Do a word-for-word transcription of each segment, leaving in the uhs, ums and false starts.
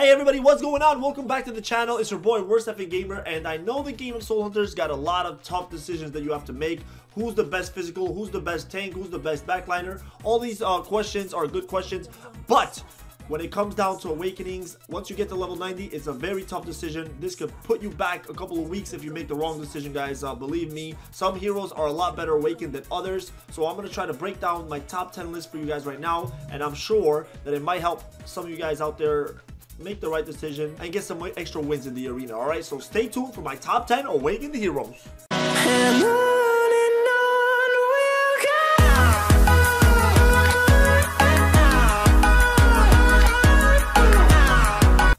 Hey everybody, what's going on? Welcome back to the channel. It's your boy WorstFinGamer, and I know the game of Soul Hunters got a lot of tough decisions that you have to make. Who's the best physical? Who's the best tank? Who's the best backliner? All these uh, questions are good questions, but when it comes down to awakenings, once you get to level ninety, it's a very tough decision. This could put you back a couple of weeks if you make the wrong decision, guys. Uh, believe me, some heroes are a lot better awakened than others. So I'm going to try to break down my top ten list for you guys right now. And I'm sure that it might help some of you guys out there make the right decision and get some extra wins in the arena. All right, so stay tuned for my top ten awakened heroes. Hello.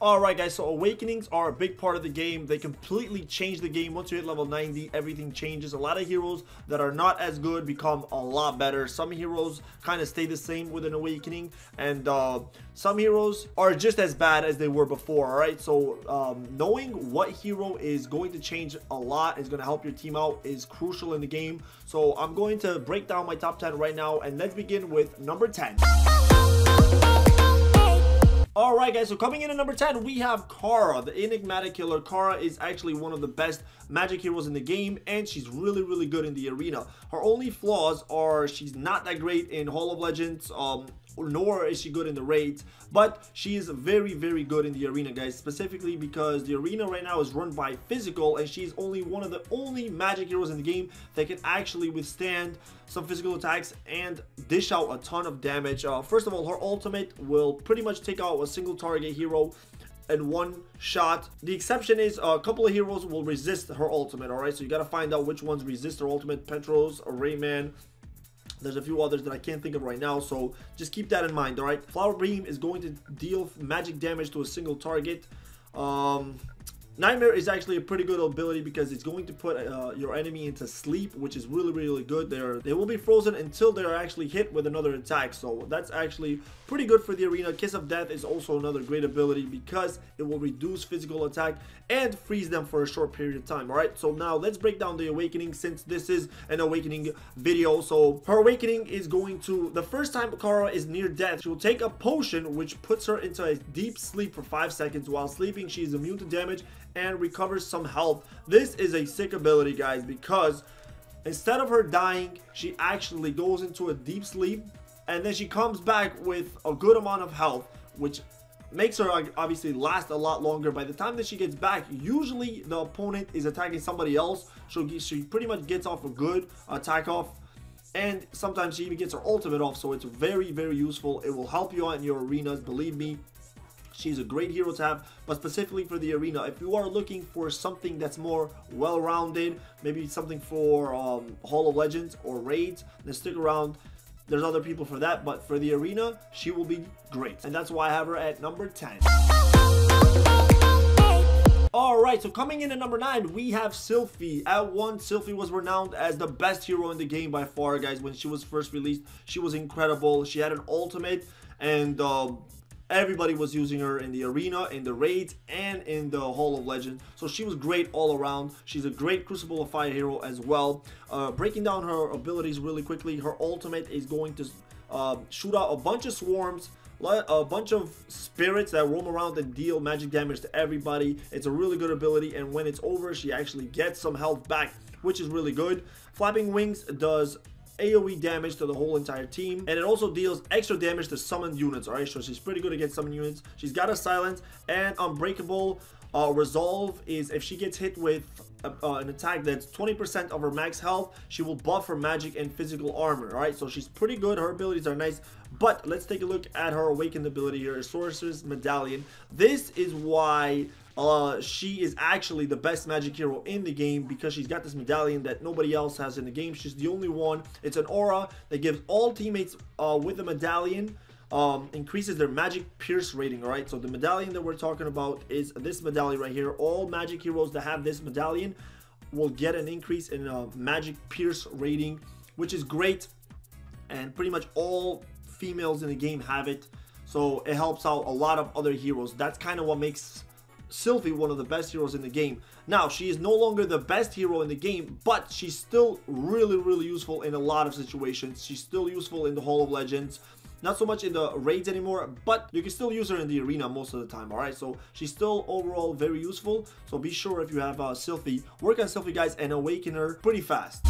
Alright guys, so awakenings are a big part of the game. They completely change the game. Once you hit level ninety, everything changes. A lot of heroes that are not as good become a lot better. Some heroes kind of stay the same with an awakening, and uh, some heroes are just as bad as they were before. Alright, so um, knowing what hero is going to change a lot, is going to help your team out, is crucial in the game. So I'm going to break down my top ten right now, and let's begin with number ten. Alright guys, so coming in at number ten, we have Kara, the enigmatic killer. Kara is actually one of the best magic heroes in the game, and she's really, really good in the arena. Her only flaws are she's not that great in Hall of Legends, um, nor is she good in the raids, but she is very, very good in the arena, guys, specifically because the arena right now is run by physical, and she's only one of the only magic heroes in the game that can actually withstand some physical attacks and dish out a ton of damage. Uh, first of all, her ultimate will pretty much take out a single target hero in one shot. The exception is a couple of heroes will resist her ultimate. All right, so you got to find out which ones resist her ultimate. Petros, Rayman. There's a few others that I can't think of right now, so just keep that in mind, all right? Flower Beam is going to deal magic damage to a single target. Um, Nightmare is actually a pretty good ability because it's going to put uh, your enemy into sleep, which is really, really good. They, are, they will be frozen until they are actually hit with another attack, so that's actually pretty good for the arena. Kiss of Death is also another great ability because it will reduce physical attack and freeze them for a short period of time, all right? So now let's break down the awakening, since this is an awakening video. So her awakening is going to, the first time Kara is near death, she will take a potion which puts her into a deep sleep for five seconds. While sleeping, she is immune to damage and recovers some health. This is a sick ability, guys, because instead of her dying, she actually goes into a deep sleep, and then she comes back with a good amount of health, which makes her obviously last a lot longer. By the time that she gets back, usually the opponent is attacking somebody else, so she pretty much gets off a good attack off, and sometimes she even gets her ultimate off. So it's very, very useful. It will help you out in your arenas, believe me. She's a great hero to have, but specifically for the arena, if you are looking for something that's more well-rounded, maybe something for um, Hall of Legends or raids, then stick around. There's other people for that, but for the arena, she will be great. And that's why I have her at number ten. Alright, so coming in at number nine, we have Sylphi. At one, Sylphi was renowned as the best hero in the game by far, guys. When she was first released, she was incredible. She had an ultimate, and um, everybody was using her in the arena, in the raids, and in the Hall of Legends. So she was great all around. She's a great Crucible of Fire hero as well. Uh, breaking down her abilities really quickly, her ultimate is going to uh, shoot out a bunch of swarms, a bunch of spirits that roam around and deal magic damage to everybody. It's a really good ability, and when it's over, she actually gets some health back, which is really good. Flapping Wings does AoE damage to the whole entire team, and it also deals extra damage to summoned units. All right, so she's pretty good against summoned units. She's got a silence and unbreakable. Uh, resolve is if she gets hit with a, uh, an attack that's twenty percent of her max health, she will buff her magic and physical armor. All right, so she's pretty good. Her abilities are nice, but let's take a look at her awakened ability here, Sorcerer's Medallion. This is why Uh, she is actually the best magic hero in the game, because she's got this medallion that nobody else has in the game. She's the only one. It's an aura that gives all teammates uh, with the medallion um, increases their magic pierce rating. All right, so the medallion that we're talking about is this medallion right here. All magic heroes that have this medallion will get an increase in uh, magic pierce rating, which is great, and pretty much all females in the game have it, so it helps out a lot of other heroes. That's kind of what makes Sylphi one of the best heroes in the game. Now, she is no longer the best hero in the game, but she's still really, really useful in a lot of situations. She's still useful in the Hall of Legends, Not so much in the raids anymore, but you can still use her in the arena most of the time, alright? So she's still overall very useful, so be sure if you have uh, Sylphi, work on Sylphi, guys, and awaken her pretty fast.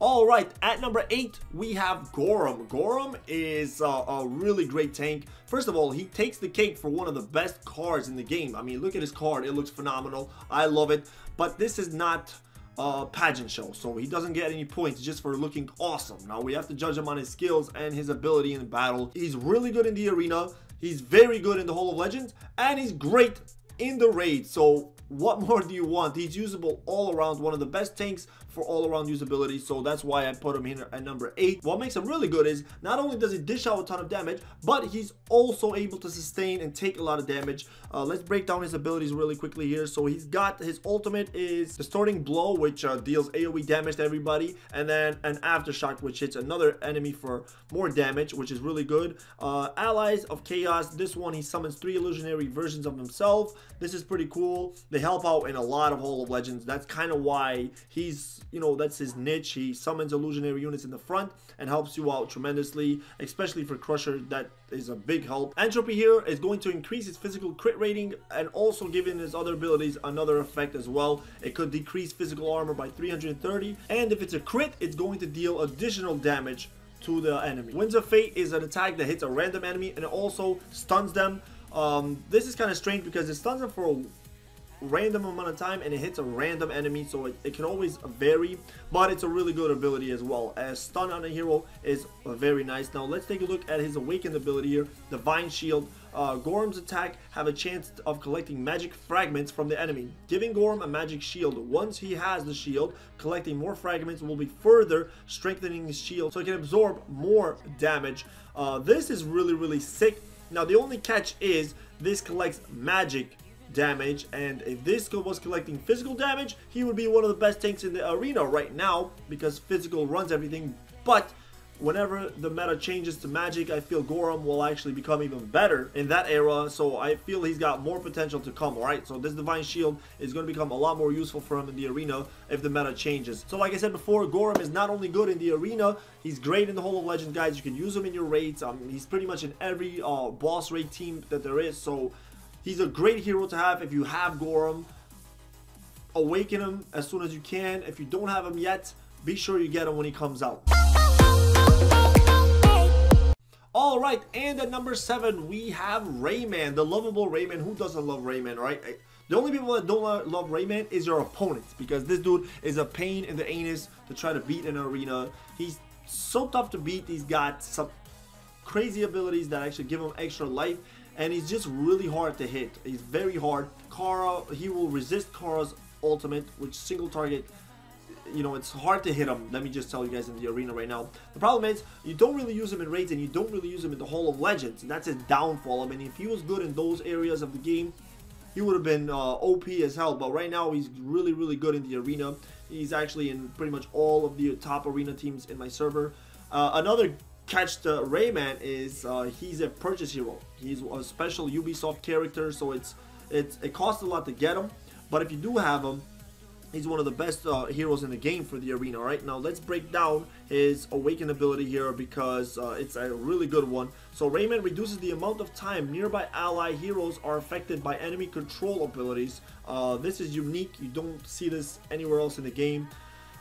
Alright, at number eight, we have Goram. Goram is uh, a really great tank. First of all, he takes the cake for one of the best cards in the game. I mean, look at his card. It looks phenomenal. I love it. But this is not Uh, pageant show, so he doesn't get any points just for looking awesome. Now we have to judge him on his skills and his ability in battle. He's really good in the arena, he's very good in the Hall of Legends, and he's great in the raid. So what more do you want? He's usable all around, one of the best tanks for all around usability, so that's why I put him here at number eight. What makes him really good is not only does he dish out a ton of damage, but he's also able to sustain and take a lot of damage. Uh, let's break down his abilities really quickly here. So he's got his ultimate is Distorting Blow, which uh, deals AoE damage to everybody, and then an Aftershock, which hits another enemy for more damage, which is really good. Uh, Allies of Chaos, this one he summons three illusionary versions of himself. This is pretty cool. They help out in a lot of Hall of Legends. That's kind of why he's, you know, that's his niche. He summons illusionary units in the front and helps you out tremendously, especially for Crusher. That is a big help. Entropy here is going to increase his physical crit rating and also giving his other abilities another effect as well. It could decrease physical armor by three hundred thirty, and if it's a crit, it's going to deal additional damage to the enemy. Winds of Fate is an attack that hits a random enemy and it also stuns them. Um, this is kind of strange because it stuns them for a random amount of time and it hits a random enemy, so it, it can always vary, but it's a really good ability as well. As stun on a hero is very nice. Now let's take a look at his awakened ability here, Divine Shield. uh, Goram's attack have a chance of collecting magic fragments from the enemy, giving Goram a magic shield. Once he has the shield, collecting more fragments will be further strengthening his shield so he can absorb more damage. Uh, this is really really sick. Now the only catch is this collects magic damage, and if this was collecting physical damage, he would be one of the best tanks in the arena right now because physical runs everything. But whenever the meta changes to magic, I feel Goram will actually become even better in that era, so I feel he's got more potential to come. Alright, so this Divine Shield is going to become a lot more useful for him in the arena if the meta changes. So like I said before, Goram is not only good in the arena, he's great in the Hall of Legends, guys. You can use him in your raids. Um, he's pretty much in every uh, boss raid team that there is, so he's a great hero to have. If you have Goram, awaken him as soon as you can. If you don't have him yet, be sure you get him when he comes out. Alright, and at number seven, we have Rayman, the lovable Rayman. Who doesn't love Rayman, right? The only people that don't love Rayman is your opponents, because this dude is a pain in the anus to try to beat in an arena. He's so tough to beat. He's got some crazy abilities that actually give him extra life, and he's just really hard to hit. He's very hard. Kara, he will resist Kara's ultimate, which single target, you know, it's hard to hit him. Let me just tell you guys, in the arena right now, the problem is you don't really use him in raids and you don't really use him in the Hall of Legends, and that's his downfall. I mean, if he was good in those areas of the game, he would have been uh, O P as hell, but right now he's really really good in the arena. He's actually in pretty much all of the top arena teams in my server. Uh, another catch to Rayman is uh, he's a purchase hero. He's a special Ubisoft character, so it's, it's it costs a lot to get him, but if you do have him, he's one of the best uh, heroes in the game for the arena. Right now let's break down his awakened ability here, because uh, it's a really good one. So Rayman reduces the amount of time nearby ally heroes are affected by enemy control abilities. Uh, this is unique, you don't see this anywhere else in the game.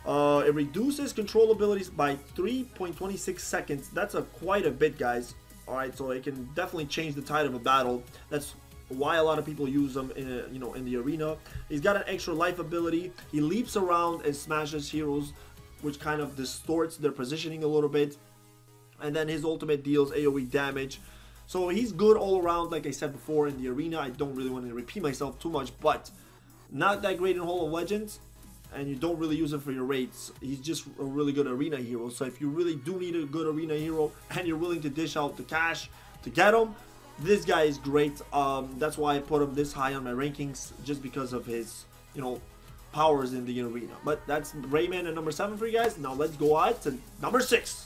Uh, it reduces control abilities by three point two six seconds. That's a quite a bit, guys. Alright, so it can definitely change the tide of a battle. That's why a lot of people use him in a, you know, in the arena. He's got an extra life ability. He leaps around and smashes heroes, which kind of distorts their positioning a little bit. And then his ultimate deals AoE damage. So he's good all around, like I said before, in the arena. I don't really want to repeat myself too much, but not that great in Hall of Legends, and you don't really use him for your raids. He's just a really good arena hero, so if you really do need a good arena hero and you're willing to dish out the cash to get him, this guy is great. Um, that's why I put him this high on my rankings, just because of his, you know, powers in the arena. But that's Rayman at number seven for you guys. Now let's go on to number six.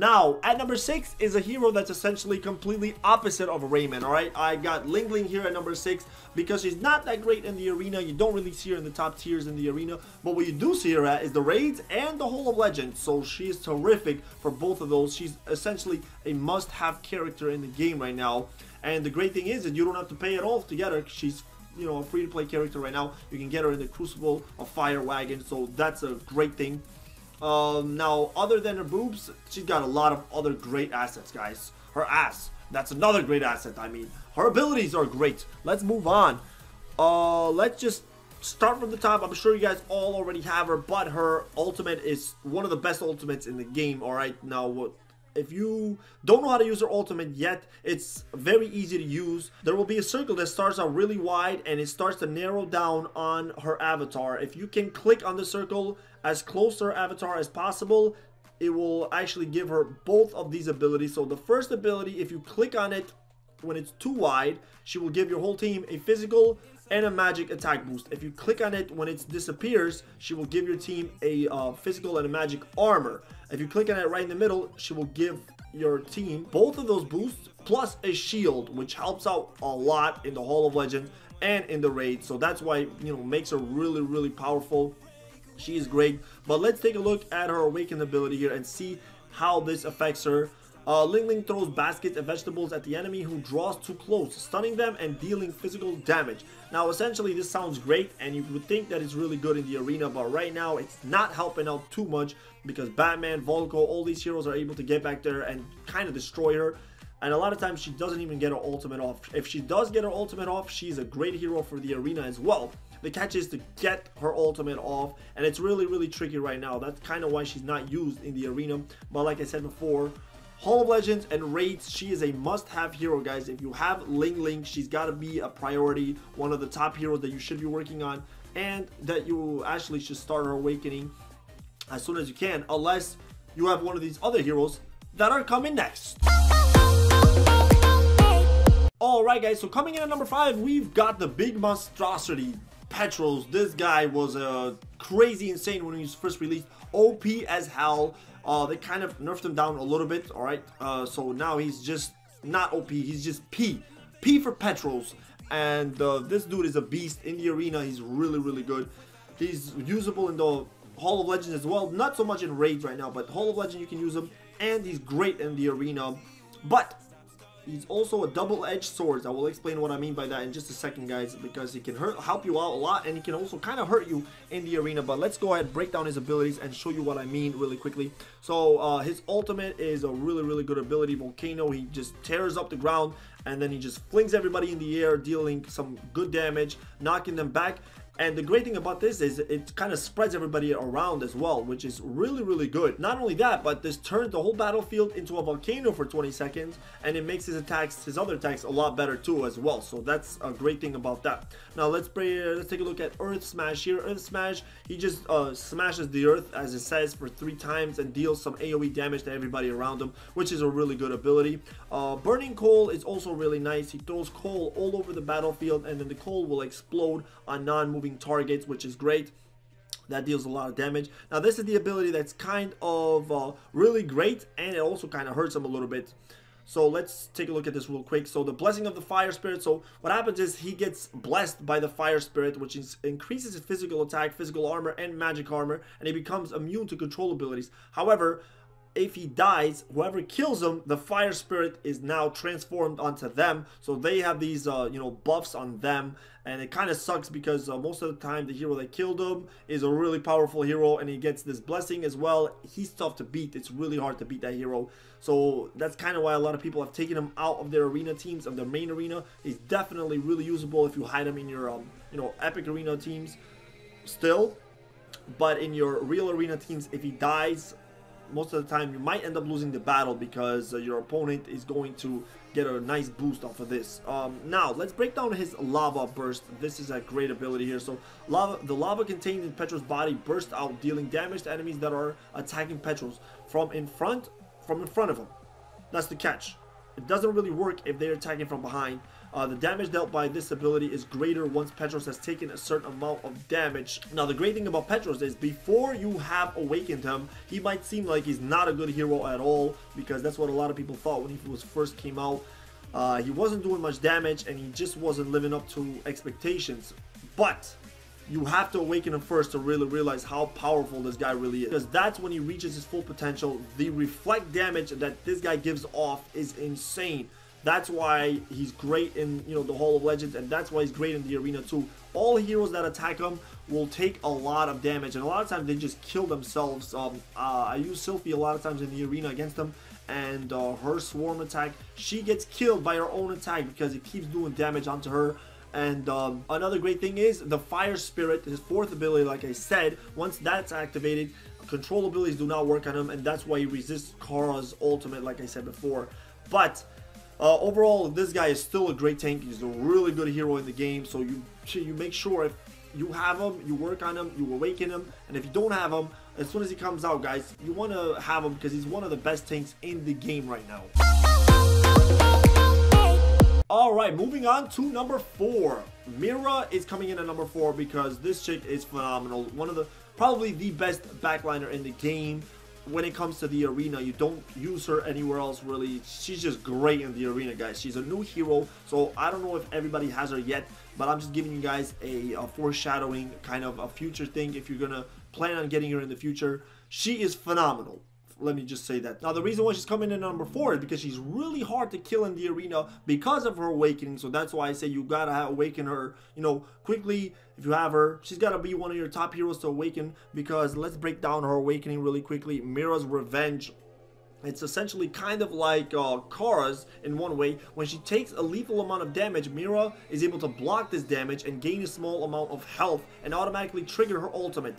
Now, at number six is a hero that's essentially completely opposite of Rayman, alright? I've got Lingling here at number six because she's not that great in the arena. You don't really see her in the top tiers in the arena, but what you do see her at is the raids and the Hall of Legends, so she is terrific for both of those. She's essentially a must-have character in the game right now, and the great thing is that you don't have to pay at all to get her. She's, you know, a free-to-play character right now. You can get her in the Crucible of Fire wagon, so that's a great thing. Um, now, other than her boobs, she's got a lot of other great assets, guys. Her ass, that's another great asset. I mean, her abilities are great. Let's move on. Uh, let's just start from the top. I'm sure you guys all already have her, but her ultimate is one of the best ultimates in the game, alright? Now, what? If you don't know how to use her ultimate yet, it's very easy to use. There will be a circle that starts out really wide and it starts to narrow down on her avatar. If you can click on the circle as close to her avatar as possible, it will actually give her both of these abilities. So the first ability, if you click on it when it's too wide, she will give your whole team a physical and a magic attack boost. If you click on it when it disappears, she will give your team a uh, physical and a magic armor. If you click on it right in the middle, she will give your team both of those boosts plus a shield, which helps out a lot in the Hall of Legends and in the raid. So that's why, you know, makes her really, really powerful. She is great. But let's take a look at her awakened ability here and see how this affects her. Uh, Lingling throws baskets and vegetables at the enemy who draws too close, stunning them and dealing physical damage. Now, essentially, this sounds great, and you would think that it's really good in the arena, but right now, it's not helping out too much because Batman, Vulko, all these heroes are able to get back there and kind of destroy her. And a lot of times, she doesn't even get her ultimate off. If she does get her ultimate off, she's a great hero for the arena as well. The catch is to get her ultimate off, and it's really, really tricky right now. That's kind of why she's not used in the arena, but like I said before, Hall of Legends and raids, she is a must-have hero, guys. If you have Lingling, she's got to be a priority, one of the top heroes that you should be working on, and that you actually should start her awakening as soon as you can, unless you have one of these other heroes that are coming next. Alright guys, so coming in at number five, we've got the big monstrosity, Petros. This guy was uh, crazy insane when he was first released, O P as hell. Uh, they kind of nerfed him down a little bit, alright, uh, so now he's just not O P, he's just P, P for Petros, and uh, this dude is a beast in the arena. He's really, really good. He's usable in the Hall of Legends as well, not so much in raids right now, but Hall of Legends you can use him, and he's great in the arena, but he's also a double-edged sword. I will explain what I mean by that in just a second, guys, because he can hurt, help you out a lot, and he can also kind of hurt you in the arena. But let's go ahead and break down his abilities and show you what I mean really quickly. So uh, his ultimate is a really, really good ability, Volcano. He just tears up the ground, and then he just flings everybody in the air, dealing some good damage, knocking them back. And the great thing about this is it kind of spreads everybody around as well, which is really, really good. Not only that, but this turns the whole battlefield into a volcano for twenty seconds, and it makes his attacks, his other attacks, a lot better too as well. So that's a great thing about that. Now let's pray, let's take a look at Earth Smash here. Earth Smash, he just uh, smashes the earth, as it says, for three times and deals some A O E damage to everybody around him, which is a really good ability. Uh, Burning Coal is also really nice. He throws coal all over the battlefield, and then the coal will explode on non-moving targets, which is great. That deals a lot of damage. Now this is the ability that's kind of uh, really great, and it also kind of hurts him a little bit. So let's take a look at this real quick. So the blessing of the fire spirit. So what happens is he gets blessed by the fire spirit, which is, increases his physical attack, physical armor, and magic armor, and he becomes immune to control abilities. However, if he dies, whoever kills him, the fire spirit is now transformed onto them, so they have these uh you know, buffs on them, and it kind of sucks because uh, most of the time the hero that killed him is a really powerful hero, and he gets this blessing as well. He's tough to beat. It's really hard to beat that hero, so that's kind of why a lot of people have taken him out of their arena teams, of their main arena. He's definitely really usable if you hide him in your um you know, epic arena teams still, but in your real arena teams, if he dies, most of the time you might end up losing the battle because uh, your opponent is going to get a nice boost off of this. Um, now let's break down his lava burst. This is a great ability here. So lava, the lava contained in Petros' body bursts out, dealing damage to enemies that are attacking Petros from in front from in front of him. That's the catch. It doesn't really work if they're attacking from behind, Uh, the damage dealt by this ability is greater once Petros has taken a certain amount of damage. Now, the great thing about Petros is before you have awakened him, he might seem like he's not a good hero at all, because that's what a lot of people thought when he was first came out. Uh, he wasn't doing much damage and he just wasn't living up to expectations. But you have to awaken him first to really realize how powerful this guy really is, because that's when he reaches his full potential. The reflect damage that this guy gives off is insane. That's why he's great in, you know, the Hall of Legends, and that's why he's great in the arena too. All heroes that attack him will take a lot of damage, and a lot of times they just kill themselves. Um, uh, I use Sylphi a lot of times in the arena against him, and uh, her swarm attack, she gets killed by her own attack because it keeps doing damage onto her. And um, another great thing is the Fire Spirit, his fourth ability, like I said, once that's activated, control abilities do not work on him, and that's why he resists Kara's ultimate, like I said before. But uh, overall, this guy is still a great tank. He's a really good hero in the game, so you, you make sure if you have him, you work on him, you awaken him, and if you don't have him, as soon as he comes out, guys, you want to have him because he's one of the best tanks in the game right now. Alright, moving on to number four. Mirah is coming in at number four because this chick is phenomenal. One of the, probably the best backliner in the game when it comes to the arena. You don't use her anywhere else really. She's just great in the arena, guys. She's a new hero, so I don't know if everybody has her yet, but I'm just giving you guys a, a foreshadowing, kind of a future thing if you're gonna plan on getting her in the future. She is phenomenal. Let me just say that. Now, the reason why she's coming in at number four is because she's really hard to kill in the arena because of her awakening. So that's why I say you gotta awaken her, you know, quickly. If you have her, she's gotta be one of your top heroes to awaken, because let's break down her awakening really quickly. Mirah's Revenge. It's essentially kind of like uh, Kara's in one way. When she takes a lethal amount of damage, Mirah is able to block this damage and gain a small amount of health and automatically trigger her ultimate.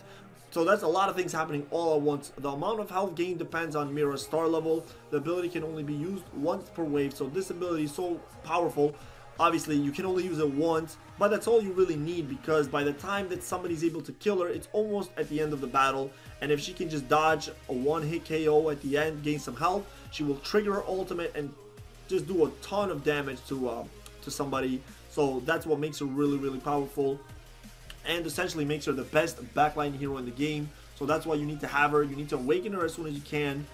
So that's a lot of things happening all at once. The amount of health gain depends on Mirah's star level. The ability can only be used once per wave, so this ability is so powerful. Obviously, you can only use it once, but that's all you really need, because by the time that somebody's able to kill her, it's almost at the end of the battle. And if she can just dodge a one-hit K O at the end, gain some health, she will trigger her ultimate and just do a ton of damage to, uh, to somebody. So that's what makes her really, really powerful, and essentially makes her the best backline hero in the game. So that's why you need to have her. You need to awaken her as soon as you can.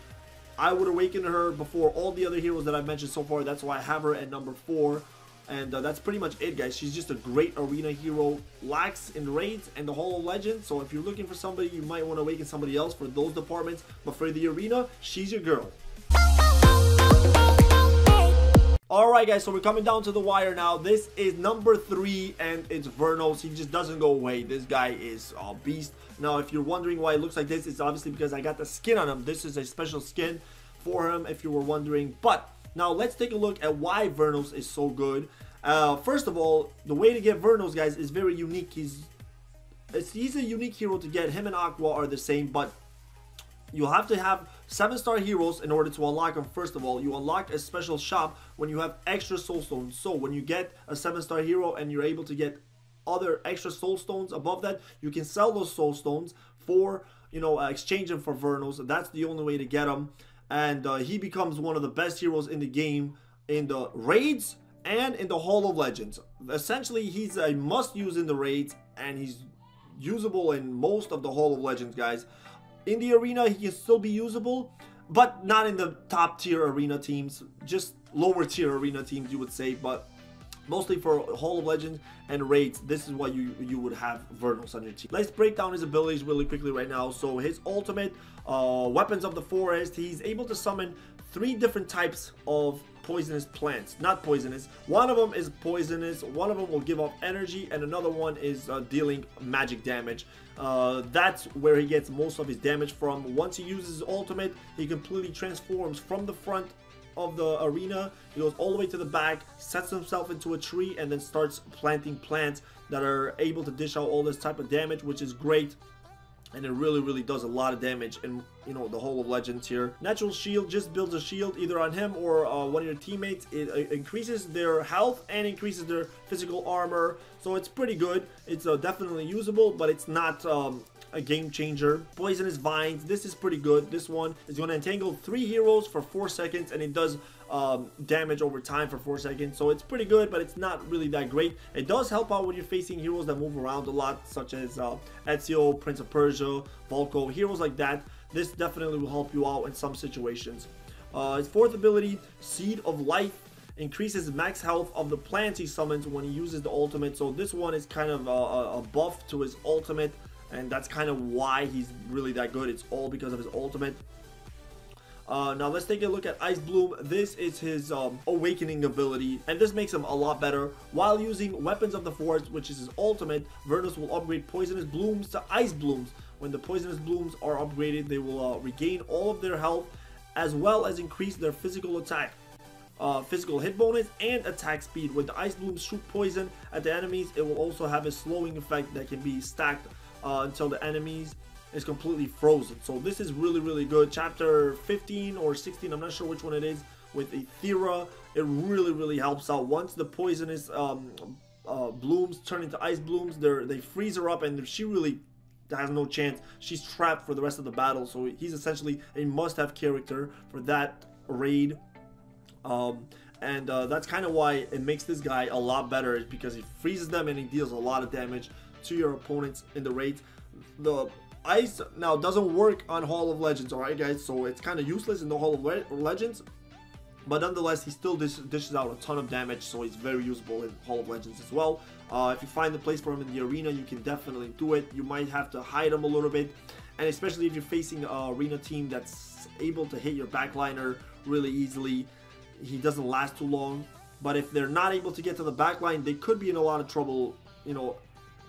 I would awaken her before all the other heroes that I've mentioned so far. That's why I have her at number four. And uh, that's pretty much it, guys. She's just a great arena hero. Lacks in raids and the Hall of Legends. So if you're looking for somebody, you might want to awaken somebody else for those departments. But for the arena, she's your girl. Alright guys, so we're coming down to the wire now. This is number three, and it's Vernos. He just doesn't go away. This guy is a beast. Now, if you're wondering why it looks like this, it's obviously because I got the skin on him. This is a special skin for him, if you were wondering. But now let's take a look at why Vernos is so good. Uh, first of all, the way to get Vernos, guys, is very unique. He's, it's, he's a unique hero to get. Him and Aqua are the same, but you'll have to have seven star heroes in order to unlock them. First of all, you unlock a special shop when you have extra soul stones. So when you get a seven star hero and you're able to get other extra soul stones above that, you can sell those soul stones for, you know, uh, exchange them for Vernos. That's the only way to get them. And uh, he becomes one of the best heroes in the game in the raids and in the Hall of Legends. Essentially, he's a must-use in the raids, and he's usable in most of the Hall of Legends, guys. In the arena, he can still be usable, but not in the top tier arena teams, just lower tier arena teams, you would say. But mostly for Hall of Legends and raids, this is why you you would have Vernos on your team. Let's break down his abilities really quickly right now. So his ultimate, uh, Weapons of the Forest, he's able to summon three different types of poisonous plants. Not poisonous. One of them is poisonous, one of them will give off energy, and another one is uh, dealing magic damage. Uh, that's where he gets most of his damage from. Once he uses his ultimate, he completely transforms from the front of the arena. He goes all the way to the back, sets himself into a tree, and then starts planting plants that are able to dish out all this type of damage, which is great. And it really, really does a lot of damage in, you know, the Hall of Legends here. Natural Shield just builds a shield either on him or uh, one of your teammates. It uh, increases their health and increases their physical armor. So it's pretty good. It's uh, definitely usable, but it's not um, a game changer. Poisonous Vines. This is pretty good. This one is going to entangle three heroes for four seconds, and it does um, damage over time for four seconds, so it's pretty good, but it's not really that great. It does help out when you're facing heroes that move around a lot, such as uh, Ezreal, Prince of Persia, Vulko, heroes like that. This definitely will help you out in some situations. Uh, his fourth ability, Seed of Life, increases max health of the plants he summons when he uses the ultimate. So this one is kind of a, a buff to his ultimate, and that's kind of why he's really that good. It's all because of his ultimate. Uh, now let's take a look at Ice Bloom. This is his um, awakening ability, and this makes him a lot better. While using Weapons of the Forest, which is his ultimate, Vernos will upgrade Poisonous Blooms to Ice Blooms. When the Poisonous Blooms are upgraded, they will uh, regain all of their health, as well as increase their physical attack, uh, physical hit bonus, and attack speed. When the Ice Blooms shoot poison at the enemies, it will also have a slowing effect that can be stacked uh, until the enemies is completely frozen. So this is really, really good. Chapter fifteen or sixteen, I'm not sure which one it is, with Aethera, it really, really helps out. Once the poisonous um, uh, blooms turn into ice blooms, they freeze her up, and she really has no chance. She's trapped for the rest of the battle. So he's essentially a must-have character for that raid, um, and uh, that's kind of why it makes this guy a lot better, is because he freezes them and he deals a lot of damage to your opponents in the raid. The Ice now doesn't work on Hall of Legends, alright guys, so it's kind of useless in the Hall of Le Legends, but nonetheless he still dish dishes out a ton of damage, so he's very usable in Hall of Legends as well. Uh, if you find a place for him in the arena, you can definitely do it. You might have to hide him a little bit, and especially if you're facing an arena team that's able to hit your backliner really easily, he doesn't last too long. But if they're not able to get to the backline, they could be in a lot of trouble, you know.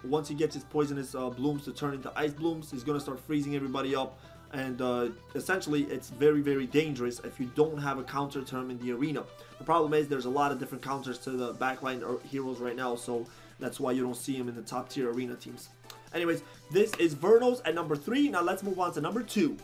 Once he gets his poisonous uh, blooms to turn into ice blooms, he's going to start freezing everybody up, and uh, essentially it's very, very dangerous if you don't have a counter to him in the arena. The problem is there's a lot of different counters to the backline or heroes right now, so that's why you don't see him in the top tier arena teams. Anyways, this is Vernos at number three. Now let's move on to number two.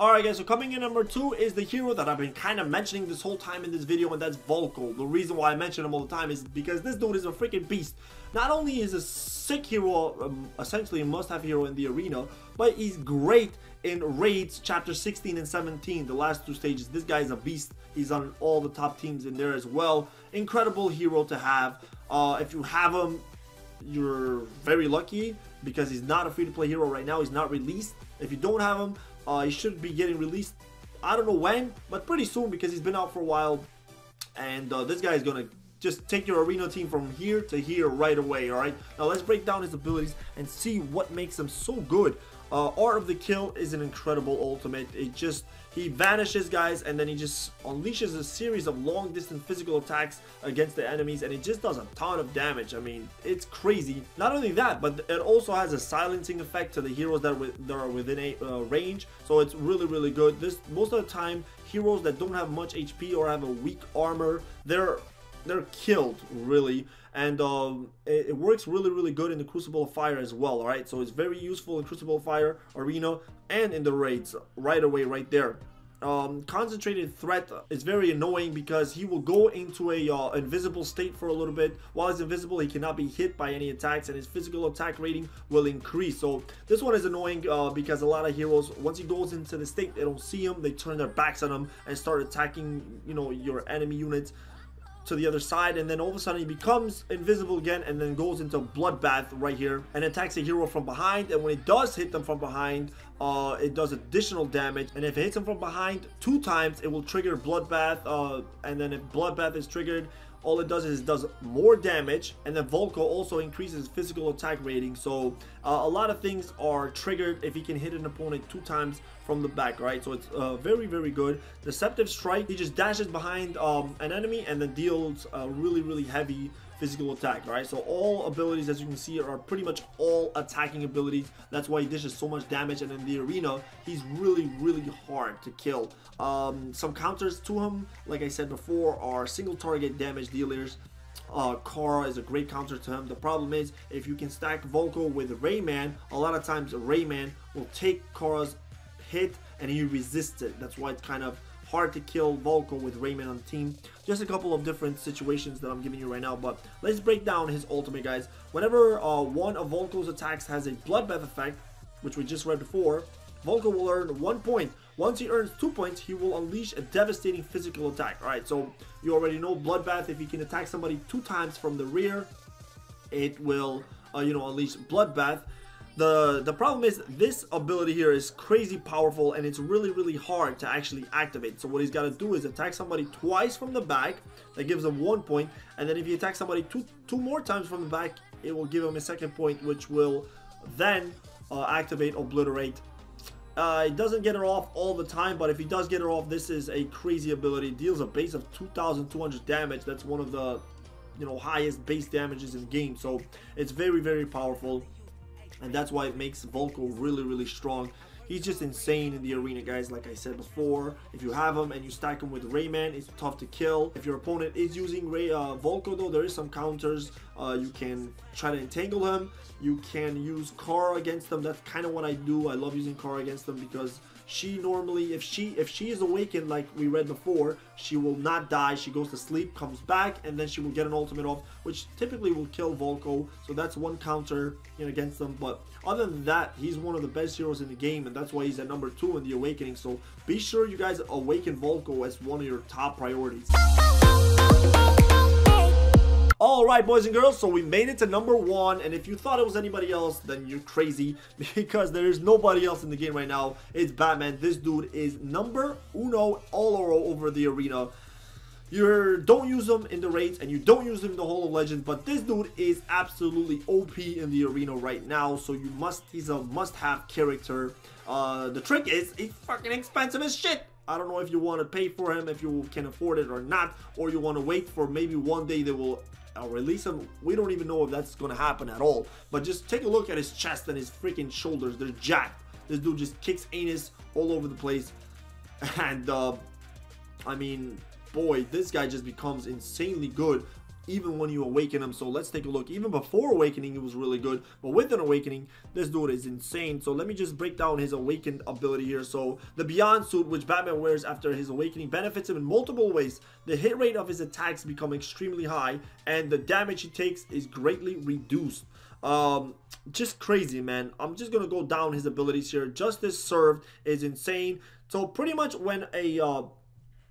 Alright guys, so coming in number two is the hero that I've been kind of mentioning this whole time in this video, and that's Vulko. The reason why I mention him all the time is because this dude is a freaking beast. Not only is a sick hero, um, essentially a must-have hero in the arena, but he's great in raids chapter sixteen and seventeen, the last two stages. This guy is a beast. He's on all the top teams in there as well. Incredible hero to have. Uh, if you have him, you're very lucky, because he's not a free-to-play hero right now. He's not released. If you don't have him, Uh, he should be getting released, I don't know when, but pretty soon, because he's been out for a while. And uh, this guy is going to just take your arena team from here to here right away, alright? Now let's break down his abilities and see what makes him so good. Uh, Art of the Kill is an incredible ultimate. It just, he vanishes guys, and then he just unleashes a series of long distance physical attacks against the enemies, and it just does a ton of damage. I mean, it's crazy. Not only that, but it also has a silencing effect to the heroes that, with, that are within a uh, range, so it's really, really good. This, most of the time, heroes that don't have much H P or have a weak armor, they're They're killed, really, and um, it, it works really, really good in the Crucible of Fire as well, alright? So it's very useful in Crucible of Fire, Arena, and in the raids, right away, right there. Um, concentrated Threat is very annoying because he will go into a uh, invisible state for a little bit. While he's invisible, he cannot be hit by any attacks, and his physical attack rating will increase. So this one is annoying uh, because a lot of heroes, once he goes into the state, they don't see him, they turn their backs on him and start attacking, you know, your enemy units to the other side, and then all of a sudden he becomes invisible again and then goes into bloodbath right here and attacks a hero from behind. And when it does hit them from behind, uh, it does additional damage, and if it hits them from behind two times, it will trigger bloodbath, uh, and then if bloodbath is triggered, all it does is it does more damage, and then Vulko also increases physical attack rating. So uh, a lot of things are triggered if he can hit an opponent two times from the back, right? So it's uh, very, very good. Deceptive Strike, he just dashes behind um, an enemy and then deals a really, really heavy physical attack, right? So all abilities, as you can see, are pretty much all attacking abilities. That's why he dishes so much damage, and in the arena, he's really, really hard to kill. Um, some counters to him, like I said before, are single target damage dealers. Uh, Kara is a great counter to him. The problem is, if you can stack Vulko with Rayman, a lot of times Rayman will take Kara's hit and he resists it. That's why it's kind of hard to kill Vulko with Rayman on the team. Just a couple of different situations that I'm giving you right now, but let's break down his ultimate, guys. Whenever uh, one of Volko's attacks has a bloodbath effect, which we just read before, Vulko will earn one point. Once he earns two points, he will unleash a devastating physical attack. Alright, so you already know Bloodbath. If he can attack somebody two times from the rear, it will, uh, you know, unleash Bloodbath. The, the problem is this ability here is crazy powerful and it's really, really hard to actually activate. So what he's got to do is attack somebody twice from the back. That gives him one point. And then if he attacks somebody two, two more times from the back, it will give him a second point, which will then uh, activate Obliterate. Uh, it doesn't get her off all the time, but if he does get her off, this is a crazy ability. It deals a base of two thousand two hundred damage. That's one of the, you know, highest base damages in game. So it's very, very powerful. And that's why it makes Vulko really, really strong. He's just insane in the arena, guys. Like I said before, if you have him and you stack him with Rayman, it's tough to kill. If your opponent is using Ray, uh, Vulko, though, there is some counters. Uh, you can try to entangle him. You can use Kara against them. That's kind of what I do. I love using Kara against them because she normally, if she if she is awakened, like we read before, she will not die. She goes to sleep, comes back, and then she will get an ultimate off, which typically will kill Vulko. So that's one counter, you know, against them. But other than that, he's one of the best heroes in the game, and that's why he's at number two in the Awakening. So be sure you guys awaken Vulko as one of your top priorities. Alright, boys and girls, so we made it to number one, and if you thought it was anybody else, then you're crazy, because there is nobody else in the game right now. It's Batman. This dude is number uno all over the arena. You don't use him in the raids, and you don't use him in the Hall of Legends, but this dude is absolutely O P in the arena right now, so you must, he's a must-have character. Uh, the trick is, he's fucking expensive as shit. I don't know if you want to pay for him, if you can afford it or not, or you want to wait for maybe one day they will I'll release him. We don't even know if that's going to happen at all. But just take a look at his chest and his freaking shoulders. They're jacked. This dude just kicks anus all over the place. And, uh, I mean, boy, this guy just becomes insanely good even when you awaken him. So let's take a look. Even before awakening, he was really good. But with an awakening, this dude is insane. So let me just break down his awakened ability here. So the Beyond Suit, which Batman wears after his awakening, benefits him in multiple ways. The hit rate of his attacks become extremely high, and the damage he takes is greatly reduced. Um, just crazy, man. I'm just gonna go down his abilities here. Justice Served is insane. So pretty much when a uh,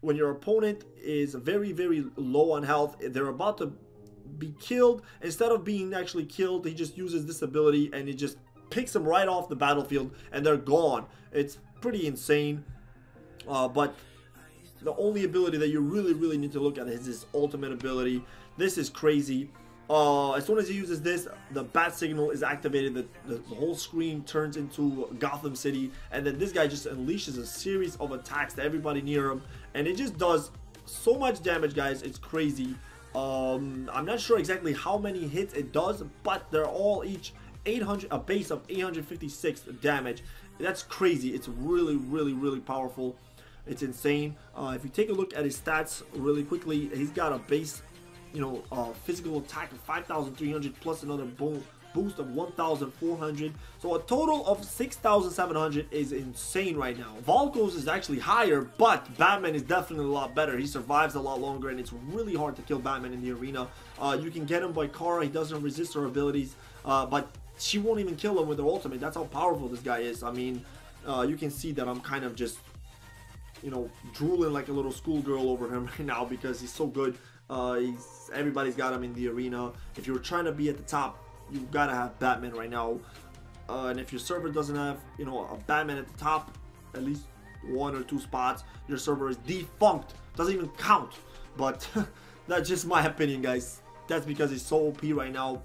when your opponent is very, very low on health, they're about to be killed. Instead of being actually killed, he just uses this ability and it just picks them right off the battlefield and they're gone. It's pretty insane. Uh, but the only ability that you really, really need to look at is his ultimate ability. This is crazy. Uh, as soon as he uses this, the bat signal is activated, the, the, the whole screen turns into Gotham City, and then this guy just unleashes a series of attacks to everybody near him, and it just does so much damage, guys. It's crazy. um, I'm not sure exactly how many hits it does, but they're all each eight hundred, a base of eight hundred fifty-six damage. That's crazy. It's really, really, really powerful. It's insane. Uh, if you take a look at his stats really quickly, he's got a base, you know, uh, physical attack of five thousand three hundred plus another bo boost of one thousand four hundred. So a total of six thousand seven hundred is insane right now. Vulko's is actually higher, but Batman is definitely a lot better. He survives a lot longer, and it's really hard to kill Batman in the arena. Uh, you can get him by Kara. He doesn't resist her abilities, uh, but she won't even kill him with her ultimate. That's how powerful this guy is. I mean, uh, you can see that I'm kind of just, you know, drooling like a little schoolgirl over him right now because he's so good. Uh, he's, everybody's got him in the arena. If you're trying to be at the top, you've got to have Batman right now. Uh, and if your server doesn't have, you know, a Batman at the top, at least one or two spots, your server is defunct. Doesn't even count. But that's just my opinion, guys. That's because he's so O P right now.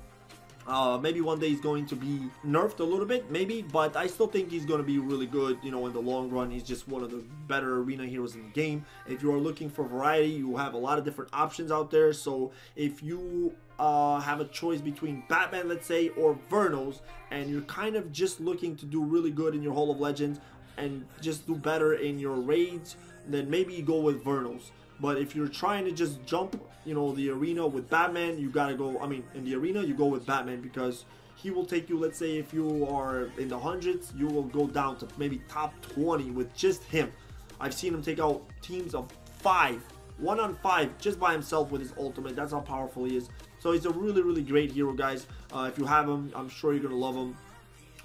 Uh, maybe one day he's going to be nerfed a little bit, maybe, but I still think he's going to be really good, you know, in the long run. He's just one of the better arena heroes in the game. If you are looking for variety, you have a lot of different options out there. So if you uh, have a choice between Batman, let's say, or Vernos, and you're kind of just looking to do really good in your Hall of Legends and just do better in your raids, then maybe you go with Vernos. But if you're trying to just jump, you know, the arena with Batman, you gotta go, I mean, in the arena, you go with Batman because he will take you, let's say, if you are in the hundreds, you will go down to maybe top twenty with just him. I've seen him take out teams of five, one on five, just by himself with his ultimate. That's how powerful he is. So he's a really, really great hero, guys. Uh, if you have him, I'm sure you're gonna love him.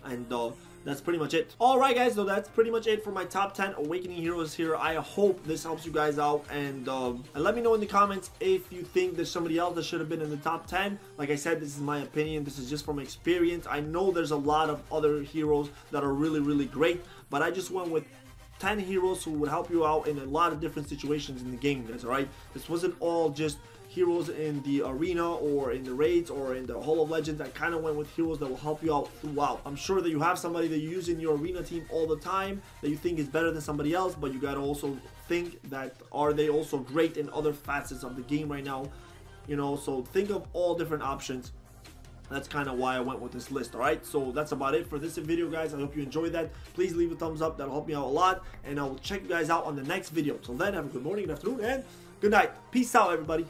And uh, that's pretty much it. Alright guys, so that's pretty much it for my top ten Awakening heroes here. I hope this helps you guys out, and um, and let me know in the comments if you think there's somebody else that should have been in the top ten. Like I said, this is my opinion, this is just from experience. I know there's a lot of other heroes that are really really great, but I just went with ten heroes who would help you out in a lot of different situations in the game, guys. Alright, this wasn't all just heroes in the arena or in the raids or in the Hall of Legends. I kind of went with heroes that will help you out throughout. I'm sure that you have somebody that you use in your arena team all the time that you think is better than somebody else, but you gotta also think that, are they also great in other facets of the game right now, you know? So think of all different options. That's kind of why I went with this list. Alright, so that's about it for this video, guys. I hope you enjoyed that. Please leave a thumbs up, that'll help me out a lot, and I will check you guys out on the next video. Till then, have a good morning, good afternoon, and good night. Peace out, everybody.